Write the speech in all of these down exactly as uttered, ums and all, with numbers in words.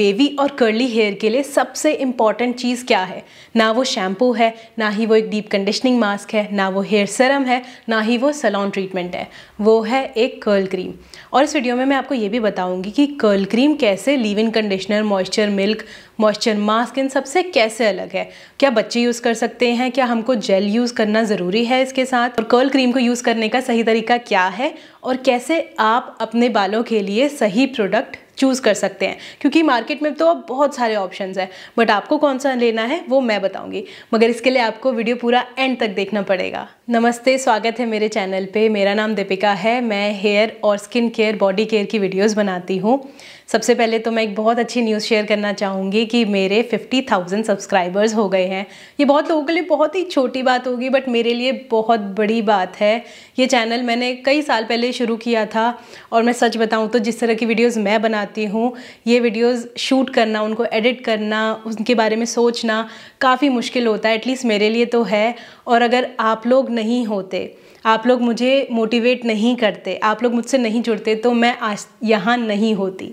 Wavy और curly hair के लिए सबसे इम्पॉर्टेंट चीज़ क्या है? ना वो शैम्पू है, ना ही वो एक डीप कंडीशनिंग मास्क है, ना वो हेयर सीरम है, ना ही वो सैलून ट्रीटमेंट है, वो है एक कर्ल क्रीम। और इस वीडियो में मैं आपको ये भी बताऊंगी कि कर्ल क्रीम कैसे leave in conditioner, moisture milk, moisture mask इन सबसे कैसे अलग है, क्या बच्चे यूज़ कर सकते हैं, क्या हमको जेल यूज़ करना ज़रूरी है इसके साथ, और कर्ल क्रीम को यूज़ करने का सही तरीका क्या है, और कैसे आप अपने बालों के लिए सही प्रोडक्ट चूज़ कर सकते हैं। क्योंकि मार्केट में तो अब बहुत सारे ऑप्शंस हैं, बट आपको कौन सा लेना है वो मैं बताऊंगी, मगर इसके लिए आपको वीडियो पूरा एंड तक देखना पड़ेगा। नमस्ते, स्वागत है मेरे चैनल पे। मेरा नाम दीपिका है, मैं हेयर और स्किन केयर, बॉडी केयर की वीडियोस बनाती हूँ। सबसे पहले तो मैं एक बहुत अच्छी न्यूज़ शेयर करना चाहूँगी कि मेरे फिफ्टी थाउज़ेंड सब्सक्राइबर्स हो गए हैं। ये बहुत लोगों के लिए बहुत ही छोटी बात होगी, बट मेरे लिए बहुत बड़ी बात है। ये चैनल मैंने कई साल पहले शुरू किया था और मैं सच बताऊँ तो जिस तरह की वीडियोज़ मैं बनाती हूँ, ये वीडियोज़ शूट करना, उनको एडिट करना, उनके बारे में सोचना काफ़ी मुश्किल होता है, एटलीस्ट मेरे लिए तो है। और अगर आप लोग नहीं होते, आप लोग मुझे मोटिवेट नहीं करते, आप लोग मुझसे नहीं जुड़ते, तो मैं आज यहाँ नहीं होती।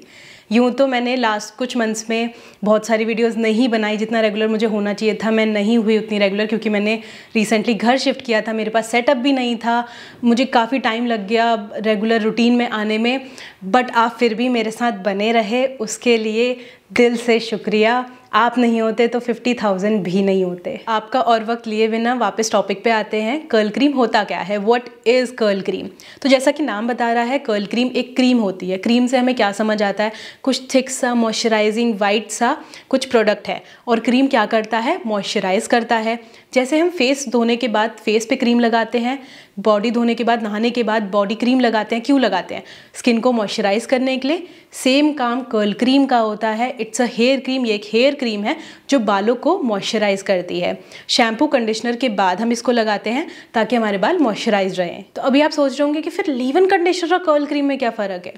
यूँ तो मैंने लास्ट कुछ मंथ्स में बहुत सारी वीडियोस नहीं बनाई, जितना रेगुलर मुझे होना चाहिए था मैं नहीं हुई उतनी रेगुलर, क्योंकि मैंने रिसेंटली घर शिफ्ट किया था, मेरे पास सेटअप भी नहीं था, मुझे काफ़ी टाइम लग गया रेगुलर रूटीन में आने में। बट आप फिर भी मेरे साथ बने रहे, उसके लिए दिल से शुक्रिया। आप नहीं होते तो फिफ्टी थाउज़ेंड भी नहीं होते आपका। और वक्त लिए बिना वापस टॉपिक पे आते हैं। कर्ल क्रीम होता क्या है, व्हाट इज़ कर्ल क्रीम? तो जैसा कि नाम बता रहा है, कर्ल क्रीम एक क्रीम होती है। क्रीम से हमें क्या समझ आता है? कुछ थिक सा, मॉइस्चराइजिंग, वाइट सा कुछ प्रोडक्ट है। और क्रीम क्या करता है? मॉइस्चराइज़ करता है। जैसे हम फेस धोने के बाद फेस पे क्रीम लगाते हैं, बॉडी धोने के बाद, नहाने के बाद बॉडी क्रीम लगाते हैं। क्यों लगाते हैं? स्किन को मॉइस्चराइज करने के लिए। सेम काम कर्ल क्रीम का होता है। इट्स अ हेयर क्रीम, ये एक हेयर क्रीम है जो बालों को मॉइस्चराइज करती है। शैम्पू कंडीशनर के बाद हम इसको लगाते हैं ताकि हमारे बाल मॉइस्चराइज रहें। तो अभी आप सोच रहे होंगे कि फिर लीव इन कंडीशनर और कर्ल क्रीम में क्या फ़र्क है?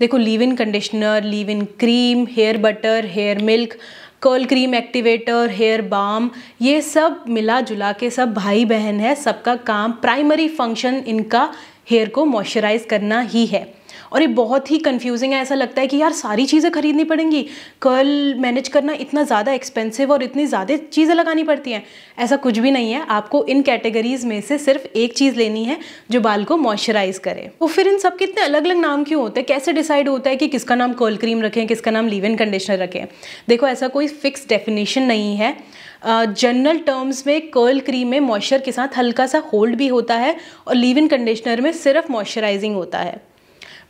देखो, leave in conditioner, leave in cream, hair butter, hair milk, curl cream activator, hair balm, ये सब मिला जुला के सब भाई बहन है। सबका काम, प्राइमरी फंक्शन इनका हेयर को मॉइस्चराइज करना ही है। और ये बहुत ही कंफ्यूजिंग है, ऐसा लगता है कि यार सारी चीज़ें खरीदनी पड़ेंगी, कर्ल मैनेज करना इतना ज़्यादा एक्सपेंसिव और इतनी ज़्यादा चीज़ें लगानी पड़ती हैं। ऐसा कुछ भी नहीं है, आपको इन कैटेगरीज़ में से सिर्फ एक चीज़ लेनी है जो बाल को मॉइस्चराइज करे। तो फिर इन सब के इतने अलग अलग नाम क्यों होते हैं? कैसे डिसाइड होता है कि किसका नाम कर्ल क्रीम रखें, किसका नाम लीव इन कंडीशनर रखें? देखो, ऐसा कोई फिक्स डेफिनेशन नहीं है। जनरल टर्म्स में कर्ल क्रीम में मॉइस्चर के साथ हल्का सा होल्ड भी होता है और लीव इन कंडीशनर में सिर्फ मॉइस्चराइजिंग होता है।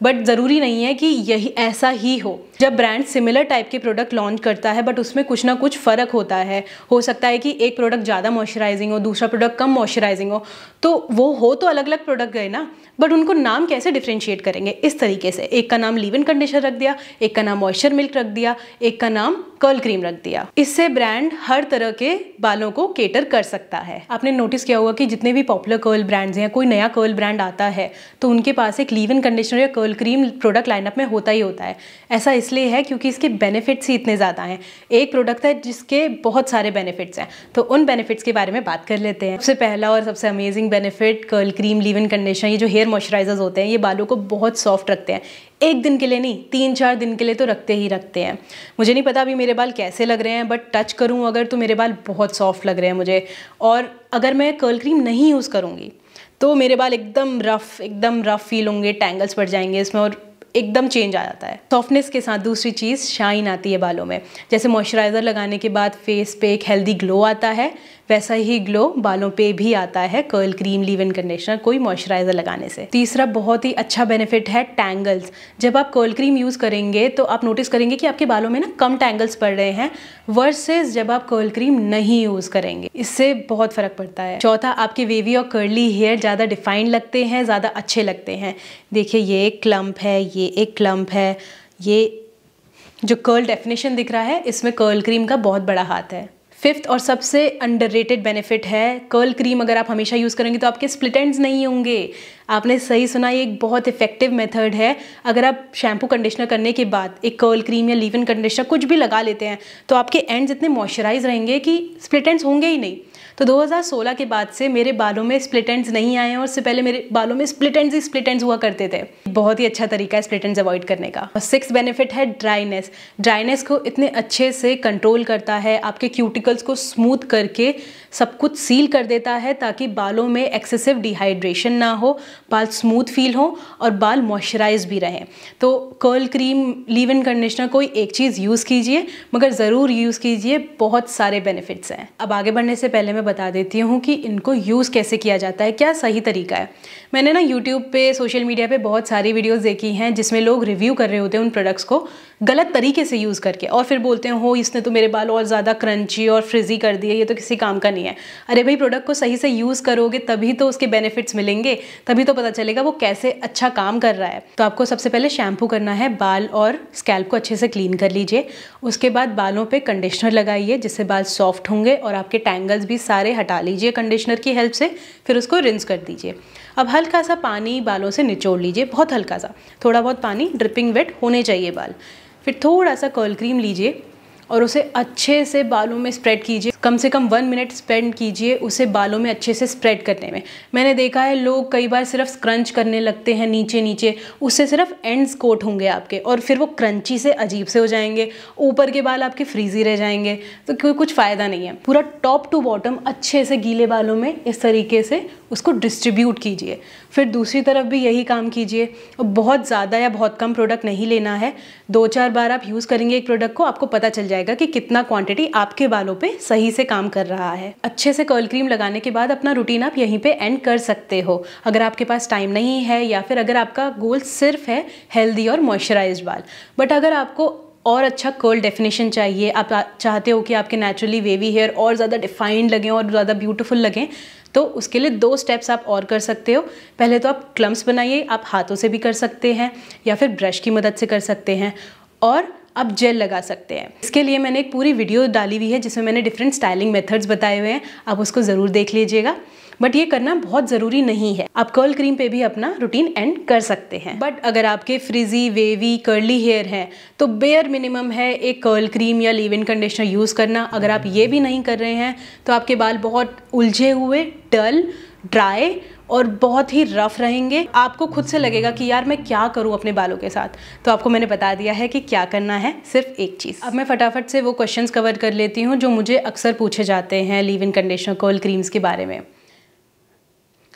बट ज़रूरी नहीं है कि यही ऐसा ही हो। जब ब्रांड सिमिलर टाइप के प्रोडक्ट लॉन्च करता है बट उसमें कुछ ना कुछ फ़र्क होता है, हो सकता है कि एक प्रोडक्ट ज़्यादा मॉइस्चराइजिंग हो, दूसरा प्रोडक्ट कम मॉइस्चराइजिंग हो, तो वो हो तो अलग अलग प्रोडक्ट गए ना, बट उनको नाम कैसे डिफ्रेंशिएट करेंगे? इस तरीके से, एक का नाम लीव इन कंडीशनर रख दिया, एक का नाम मॉइस्चर मिल्क रख दिया, एक का नाम कर्ल क्रीम रख दिया। इससे ब्रांड हर तरह के बालों को केटर कर सकता है। आपने नोटिस किया होगा कि जितने भी पॉपुलर कर्ल ब्रांड्स हैं, कोई नया कर्ल ब्रांड आता है तो उनके पास एक लीव इन कंडीशनर या कर्ल क्रीम प्रोडक्ट लाइनअप में होता ही होता है। ऐसा इसलिए है क्योंकि इसके बेनिफिट्स ही इतने ज़्यादा हैं। एक प्रोडक्ट है जिसके बहुत सारे बेनिफिट्स हैं, तो उन बेनिफिट्स के बारे में बात कर लेते हैं। सबसे पहला और सबसे amazing benefit curl cream, leave in conditioner, ये जो हेयर मॉइस्चराइजर्स होते हैं, ये बालों को बहुत सॉफ्ट रखते हैं। एक दिन के लिए नहीं, तीन चार दिन के लिए तो रखते ही रखते हैं। मुझे नहीं पता अभी मेरे बाल कैसे लग रहे हैं, बट टच करूं अगर तो मेरे बाल बहुत सॉफ्ट लग रहे हैं मुझे। और अगर मैं कर्ल क्रीम नहीं यूज़ करूंगी तो मेरे बाल एकदम रफ़ एकदम रफ़ फील होंगे, टैंगल्स पड़ जाएंगे इसमें और एकदम चेंज आ जाता है। सॉफ्टनेस के साथ दूसरी चीज़ शाइन आती है बालों में। जैसे मॉइस्चराइज़र लगाने के बाद फेस पे एक हेल्दी ग्लो आता है, वैसा ही ग्लो बालों पे भी आता है curl cream, leave in conditioner, कोई मॉइस्चराइज़र लगाने से। तीसरा बहुत ही अच्छा बेनिफिट है टैंगल्स। जब आप कर्ल क्रीम यूज़ करेंगे तो आप नोटिस करेंगे कि आपके बालों में ना कम टैंगल्स पड़ रहे हैं वर्सेस जब आप कर्ल क्रीम नहीं यूज़ करेंगे, इससे बहुत फ़र्क पड़ता है। चौथा, आपके वेवी और कर्ली हेयर ज़्यादा डिफाइंड लगते हैं, ज़्यादा अच्छे लगते हैं। देखिए, ये एक क्लम्प है, ये एक क्लम्प है, ये जो कर्ल डेफिनेशन दिख रहा है इसमें कर्ल क्रीम का बहुत बड़ा हाथ है। फिफ्थ और सबसे अंडररेटेड बेनिफिट है कर्ल क्रीम, अगर आप हमेशा यूज़ करेंगे तो आपके स्प्लिट एंड्स नहीं होंगे, आपने सही सुना, ये एक बहुत इफेक्टिव मेथड है। अगर आप शैम्पू कंडीशनर करने के बाद एक कर्ल क्रीम या लीव इन कंडीशनर कुछ भी लगा लेते हैं तो आपके एंड्स इतने मॉइस्चराइज रहेंगे कि स्प्लिट एंड्स होंगे ही नहीं। तो दो हज़ार सोलह के बाद से मेरे बालों में स्प्लिट एंड्स नहीं आए हैं, और उससे पहले मेरे बालों में स्प्लिट एंड्स ही स्प्लिट एंड्स हुआ करते थे। बहुत ही अच्छा तरीका है स्प्लिट एंड्स अवॉइड करने का। और सिक्स बेनिफिट है ड्राइनेस। ड्राइनेस को इतने अच्छे से कंट्रोल करता है, आपके क्यूटिकल्स को स्मूथ करके सब कुछ सील कर देता है ताकि बालों में एक्सेसिव डिहाइड्रेशन ना हो, बाल स्मूथ फील हो और बाल मॉइस्चराइज भी रहें। तो curl cream, leave in conditioner, कोई एक चीज़ यूज़ कीजिए मगर ज़रूर यूज़ कीजिए, बहुत सारे बेनिफिट्स हैं। अब आगे बढ़ने से पहले मैं बता देती हूँ कि इनको यूज़ कैसे किया जाता है, क्या सही तरीका है। मैंने ना यूट्यूब पे, सोशल मीडिया पे बहुत सारी वीडियोस देखी हैं जिसमें लोग रिव्यू कर रहे होते हैं उन प्रोडक्ट्स को गलत तरीके से यूज़ करके, और फिर बोलते हैं हो इसने तो मेरे बाल और ज़्यादा क्रंची और फ्रिजी कर दिए, ये तो किसी काम का नहीं है। अरे भाई, प्रोडक्ट को सही से यूज़ करोगे तभी तो उसके बेनिफिट्स मिलेंगे, तभी तो पता चलेगा वो कैसे अच्छा काम कर रहा है। तो आपको सबसे पहले शैम्पू करना है, बाल और स्कैल्प को अच्छे से क्लीन कर लीजिए। उसके बाद बालों पर कंडीशनर लगाइए जिससे बाल सॉफ्ट होंगे और आपके टैंगल्स भी सारे हटा लीजिए कंडीशनर की हेल्प से। फिर उसको रिंस कर दीजिए। अब हल्का सा पानी बालों से निचोड़ लीजिए, बहुत हल्का सा, थोड़ा बहुत पानी, ड्रिपिंग वेट होने चाहिए बाल। फिर थोड़ा सा कर्ल क्रीम लीजिए और उसे अच्छे से बालों में स्प्रेड कीजिए। कम से कम वन मिनट स्पेंड कीजिए उसे बालों में अच्छे से स्प्रेड करने में। मैंने देखा है लोग कई बार सिर्फ स्क्रंच करने लगते हैं नीचे नीचे, उससे सिर्फ एंड्स कोट होंगे आपके और फिर वो क्रंची से अजीब से हो जाएंगे, ऊपर के बाल आपके फ्रीजी रह जाएंगे, तो कोई कुछ फ़ायदा नहीं है। पूरा टॉप टू बॉटम अच्छे से गीले बालों में इस तरीके से उसको डिस्ट्रीब्यूट कीजिए। फिर दूसरी तरफ भी यही काम कीजिए। बहुत ज़्यादा या बहुत कम प्रोडक्ट नहीं लेना है, दो चार बार आप यूज़ करेंगे एक प्रोडक्ट को, आपको पता चल जाएगा कि कितना क्वांटिटी आपके बालों पे सही से काम कर रहा है। अच्छे से कर्ल क्रीम लगाने के बाद अपना रूटीन आप यहीं पे एंड कर सकते हो, अगर आपके पास टाइम नहीं है या फिर अगर आपका गोल सिर्फ है हेल्दी और मॉइस्चराइज्ड बाल। बट अगर आपको और अच्छा कर्ल डेफिनेशन चाहिए, आप चाहते हो कि आपके नेचुरली वेवी हेयर और ज़्यादा डिफाइंड लगें और ज़्यादा ब्यूटीफुल लगें, तो उसके लिए दो स्टेप्स आप और कर सकते हो। पहले तो आप क्लम्प्स बनाइए, आप हाथों से भी कर सकते हैं या फिर ब्रश की मदद से कर सकते हैं, और आप जेल लगा सकते हैं। इसके लिए मैंने एक पूरी वीडियो डाली हुई है जिसमें मैंने डिफरेंट स्टाइलिंग मेथड्स बताए हुए हैं, आप उसको ज़रूर देख लीजिएगा। बट ये करना बहुत ज़रूरी नहीं है, आप कर्ल क्रीम पे भी अपना रूटीन एंड कर सकते हैं। बट अगर आपके फ्रिजी, वेवी, कर्ली हेयर हैं तो बेयर मिनिमम है एक कर्ल क्रीम या लीव इन कंडीशनर यूज़ करना। अगर आप ये भी नहीं कर रहे हैं तो आपके बाल बहुत उलझे हुए, डल, ड्राई और बहुत ही रफ़ रहेंगे। आपको खुद से लगेगा कि यार मैं क्या करूं अपने बालों के साथ। तो आपको मैंने बता दिया है कि क्या करना है, सिर्फ एक चीज़। अब मैं फटाफट से वो क्वेश्चंस कवर कर लेती हूं जो मुझे अक्सर पूछे जाते हैं leave in conditioner, curl creams के बारे में।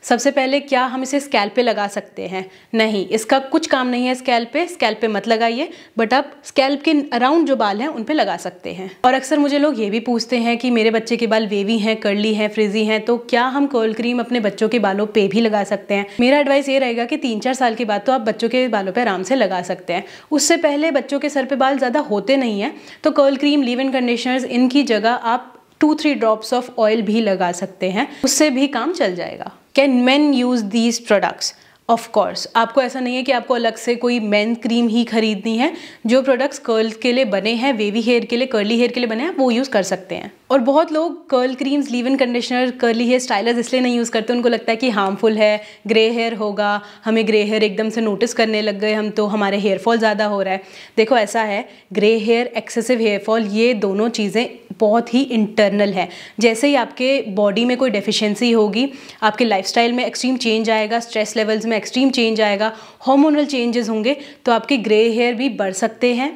सबसे पहले, क्या हम इसे स्कैल्प पे लगा सकते हैं? नहीं, इसका कुछ काम नहीं है स्कैल्प पे, स्कैल्प पे मत लगाइए, बट आप स्कैल्प के अराउंड जो बाल हैं उन पे लगा सकते हैं। और अक्सर मुझे लोग ये भी पूछते हैं कि मेरे बच्चे के बाल वेवी हैं, कर्ली हैं, फ्रिजी हैं, तो क्या हम कर्ल क्रीम अपने बच्चों के बालों पे भी लगा सकते हैं? मेरा एडवाइस ये रहेगा कि तीन चार साल के बाद तो आप बच्चों के बालों पर आराम से लगा सकते हैं, उससे पहले बच्चों के सर पर बाल ज़्यादा होते नहीं हैं। तो curl cream, leave in conditioners, इनकी जगह आप two three drops of oil भी लगा सकते हैं, उससे भी काम चल जाएगा। Can men use these products? Of course, आपको ऐसा नहीं है कि आपको अलग से कोई मेन क्रीम ही खरीदनी है। जो प्रोडक्ट्स कर्ल के लिए बने हैं, वेवी हेयर के लिए, कर्ली हेयर के लिए बने हैं, वो यूज़ कर सकते हैं। और बहुत लोग curl creams, leave in conditioner, curly hair stylers इसलिए नहीं यूज़ करते, उनको लगता है कि हार्मफुल है, ग्रे हेयर होगा, हमें ग्रे हेयर एकदम से नोटिस करने लग गए हम, तो हमारे हेयर फॉल ज़्यादा हो रहा है। देखो, ऐसा है, grey hair, excessive hair fall, ये दोनों चीज़ें बहुत ही इंटरनल है। जैसे ही आपके बॉडी में कोई डेफिशिएंसी होगी, आपके लाइफस्टाइल में एक्सट्रीम चेंज आएगा, स्ट्रेस लेवल्स में एक्सट्रीम चेंज आएगा, हार्मोनल चेंजेस होंगे, तो आपके ग्रे हेयर भी बढ़ सकते हैं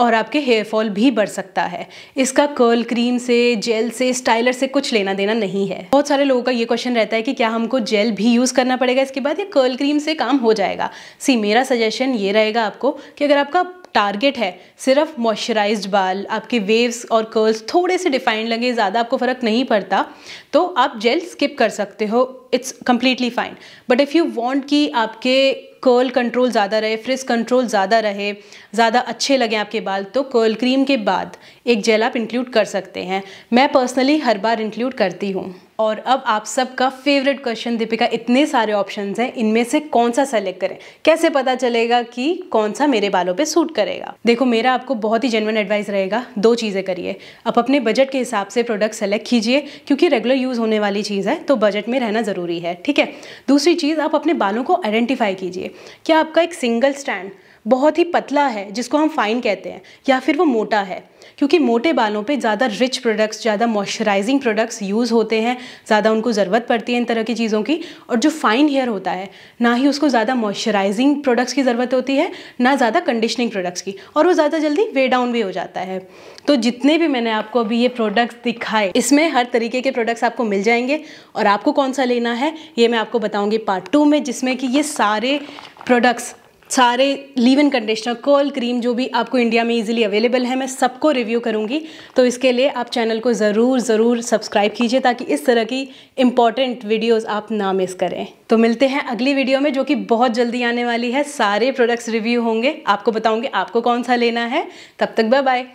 और आपके हेयर फॉल भी बढ़ सकता है। इसका कर्ल क्रीम से, जेल से, स्टाइलर से कुछ लेना देना नहीं है। बहुत सारे लोगों का ये क्वेश्चन रहता है कि क्या हमको जेल भी यूज़ करना पड़ेगा इसके बाद या कर्ल क्रीम से काम हो जाएगा? सी, मेरा सजेशन ये रहेगा आपको कि अगर आपका टारगेट है सिर्फ मॉइस्चराइज्ड बाल, आपके वेव्स और कर्ल्स थोड़े से डिफाइंड लगे, ज़्यादा आपको फ़र्क नहीं पड़ता, तो आप जेल स्किप कर सकते हो, it's completely fine. But if you want कि आपके कर्ल कंट्रोल ज़्यादा रहे, फ्रिज कंट्रोल ज़्यादा रहे, ज़्यादा अच्छे लगे आपके बाल, तो कर्ल क्रीम के बाद एक जेल आप इंक्लूड कर सकते हैं। मैं पर्सनली हर बार इंक्लूड करती हूँ। और अब आप सबका फेवरेट क्वेश्चन दीपिका, इतने सारे ऑप्शंस हैं, इनमें से कौन सा सेलेक्ट करें? कैसे पता चलेगा कि कौन सा मेरे बालों पे सूट करेगा? देखो, मेरा आपको बहुत ही जेन्युइन एडवाइस रहेगा, दो चीज़ें करिए। आप अपने बजट के हिसाब से प्रोडक्ट सेलेक्ट कीजिए क्योंकि रेगुलर यूज़ होने वाली चीज़ है तो बजट में रहना ज़रूरी है, ठीक है। दूसरी चीज़, आप अपने बालों को आइडेंटिफाई कीजिए। क्या आपका एक सिंगल स्ट्रैंड बहुत ही पतला है जिसको हम फाइन कहते हैं, या फिर वो मोटा है? क्योंकि मोटे बालों पे ज़्यादा रिच प्रोडक्ट्स, ज़्यादा मॉइस्चराइजिंग प्रोडक्ट्स यूज़ होते हैं, ज़्यादा उनको ज़रूरत पड़ती है इन तरह की चीज़ों की। और जो फाइन हेयर होता है ना ही उसको ज़्यादा मॉइस्चराइजिंग प्रोडक्ट्स की ज़रूरत होती है ना ज़्यादा कंडीशनिंग प्रोडक्ट्स की, और वो ज़्यादा जल्दी वे डाउन भी हो जाता है। तो जितने भी मैंने आपको अभी ये प्रोडक्ट्स दिखाए, इसमें हर तरीके के प्रोडक्ट्स आपको मिल जाएंगे, और आपको कौन सा लेना है ये मैं आपको बताऊँगी पार्ट टू में, जिसमें कि ये सारे प्रोडक्ट्स, सारे leave in conditioner, curl cream, जो भी आपको इंडिया में इजीली अवेलेबल है, मैं सबको रिव्यू करूंगी। तो इसके लिए आप चैनल को ज़रूर ज़रूर सब्सक्राइब कीजिए ताकि इस तरह की इम्पॉर्टेंट वीडियोस आप ना मिस करें। तो मिलते हैं अगली वीडियो में, जो कि बहुत जल्दी आने वाली है। सारे प्रोडक्ट्स रिव्यू होंगे, आपको बताऊंगी आपको कौन सा लेना है। तब तक बाय बाय।